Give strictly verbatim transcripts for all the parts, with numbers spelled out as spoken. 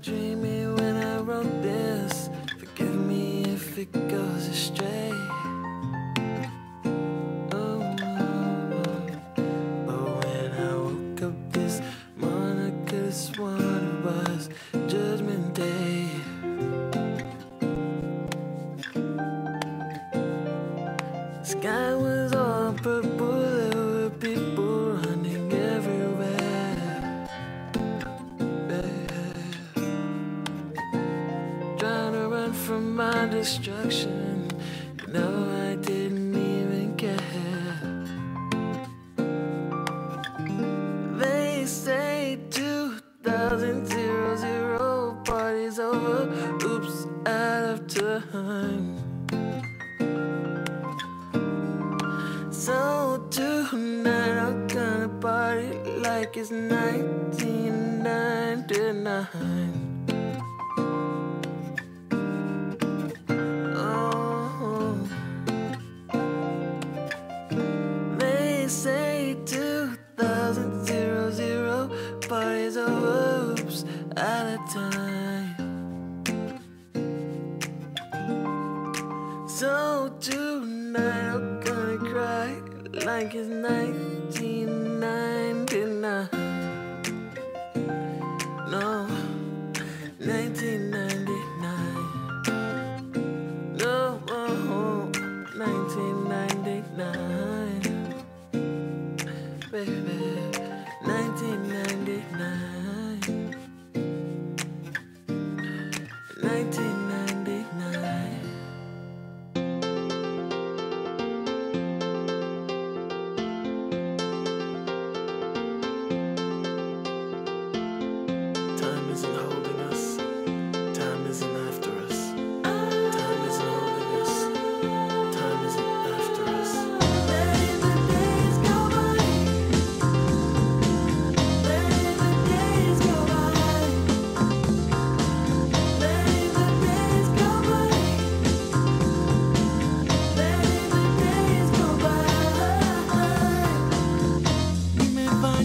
dreamy when I wrote this. Forgive me if it goes astray. Oh, but when I woke up this morning, I could have sworn it was Judgment Day. The sky was all purple, there were people running everywhere. From my destruction, you know I didn't even care. They say two thousand, party's over, oops, out of time. So tonight I'm gonna party like it's nineteen ninety-nine. two thousand, parties over, oops, out of time. So tonight I'm gonna cry like it's nineteen ninety-nine. No, nineteen ninety-nine. No, oh, nineteen ninety-nine. Baby, nineteen ninety-nine, nineteen ninety-nine. Time isn't holding us, time isn't after us. Time isn't holding us, time isn't after us.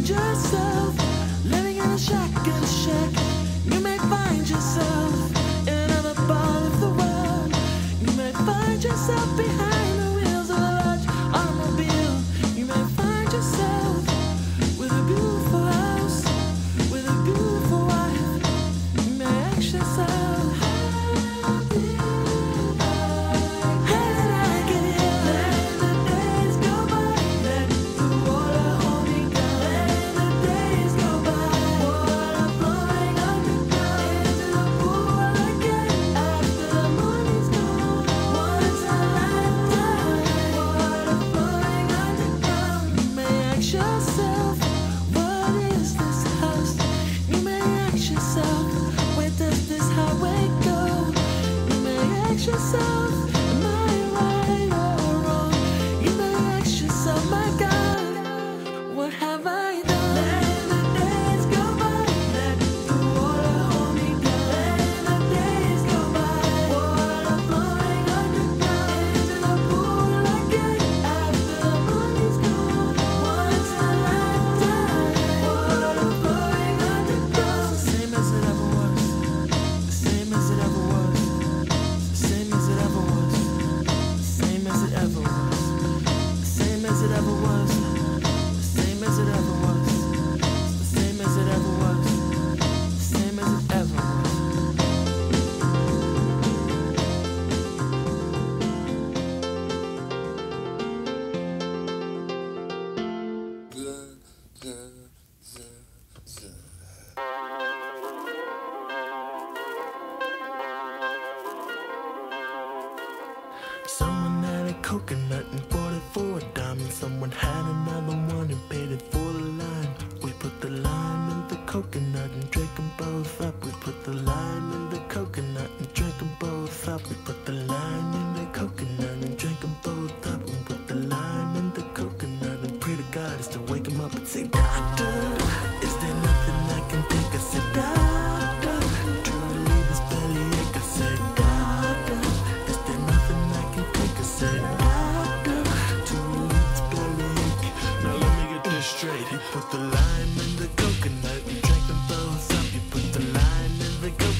Yourself living in a shotgun shack, you may find yourself in another part of the world. You may find yourself behind the wheels of a large automobile. You may find yourself with a beautiful house, with a beautiful wife. You may ask yourself, how did I, how did I get here? Let the days go by, let the water hold me down. Yourself, what is this house? You may ask yourself, where does this highway go? You may ask yourself, am I right or wrong? You may ask yourself, my God, what have I done? Someone had a coconut and bought it for a dime, and someone had another one and paid it for the lime. We put the lime in the coconut and drank them both up. We put the lime in the coconut and drank them both up. We put the lime in the coconut and drank them both up. We put the lime in the coconut and pray to God is to wake him up and say, doctor, is there nothing I can take? I said, doctor, to relieve his bellyache. I said, doctor, is there nothing I can take? I said, doctor, to relieve his bellyache. Now let me get this straight. He put the lime in the coconut and drank them both up. He put the lime in the coconut.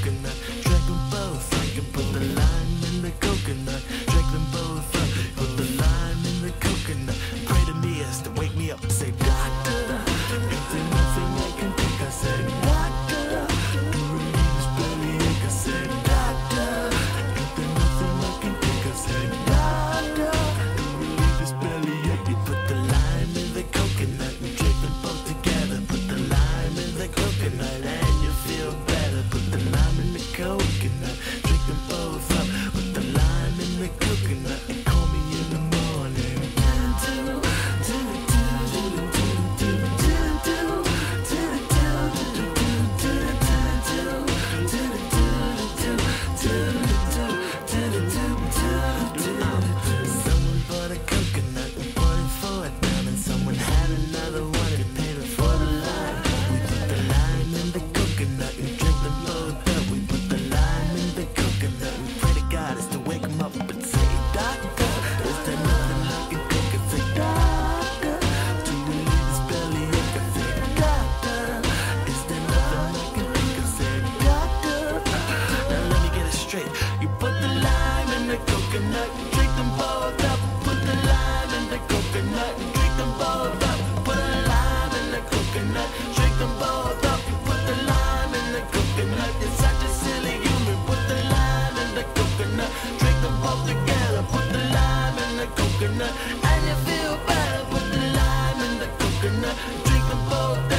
tonight, drink them both.